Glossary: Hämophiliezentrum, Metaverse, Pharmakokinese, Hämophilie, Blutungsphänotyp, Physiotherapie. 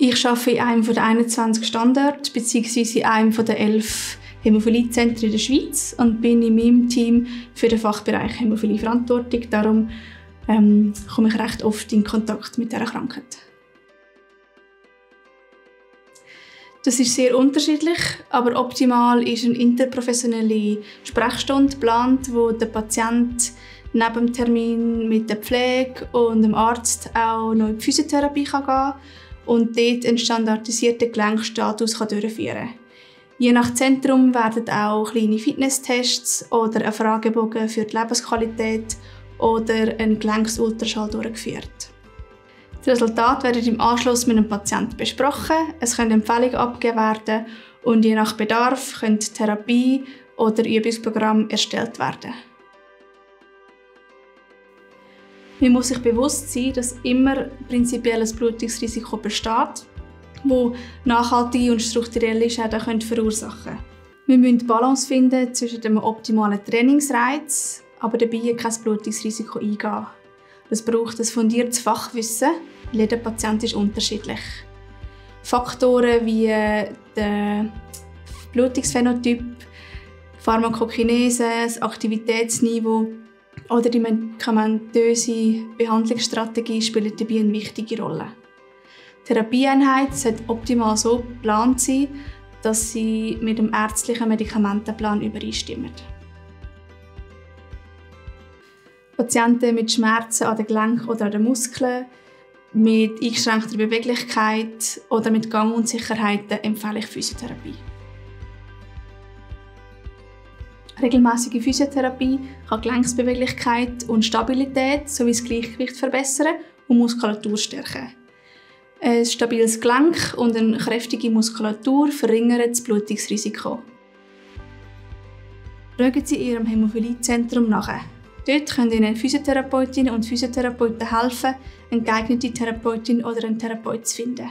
Ich arbeite in einem der 21 Standorte bzw. in einem der 11 Hämophiliezentren in der Schweiz und bin in meinem Team für den Fachbereich Hämophilie verantwortlich. Darum komme ich recht oft in Kontakt mit dieser Krankheit. Das ist sehr unterschiedlich, aber optimal ist eine interprofessionelle Sprechstunde geplant, wo der Patient neben dem Termin mit der Pflege und dem Arzt auch noch in die Physiotherapie gehen kann und dort einen standardisierten Gelenkstatus durchführen kann. Je nach Zentrum werden auch kleine Fitnesstests oder ein Fragebogen für die Lebensqualität oder ein Gelenksultraschall durchgeführt. Die Resultate werden im Anschluss mit dem Patienten besprochen, es können Empfehlungen abgegeben werden und je nach Bedarf können Therapie- oder Übungsprogramme erstellt werden. Man muss sich bewusst sein, dass immer prinzipiell ein Blutungsrisiko besteht, das nachhaltige und strukturelle Schäden verursachen können. Wir müssen Balance finden zwischen dem optimalen Trainingsreiz, aber dabei kein Blutungsrisiko eingehen. Es braucht ein fundiertes Fachwissen, weil jeder Patient ist unterschiedlich. Faktoren wie der Blutungsphänotyp, Pharmakokinese, das Aktivitätsniveau oder die medikamentöse Behandlungsstrategie spielen dabei eine wichtige Rolle. Die Therapieeinheit sollte optimal so geplant sein, dass sie mit dem ärztlichen Medikamentenplan übereinstimmen. Patienten mit Schmerzen an den Gelenken oder an den Muskeln, mit eingeschränkter Beweglichkeit oder mit Gangunsicherheiten empfehle ich Physiotherapie. Regelmäßige Physiotherapie kann Gelenksbeweglichkeit und Stabilität sowie das Gleichgewicht verbessern und Muskulatur stärken. Ein stabiles Gelenk und eine kräftige Muskulatur verringern das Blutungsrisiko. Schauen Sie Ihrem Hämophiliezentrum nach. Dort können Ihnen Physiotherapeutinnen und Physiotherapeuten helfen, eine geeignete Therapeutin oder einen Therapeut zu finden.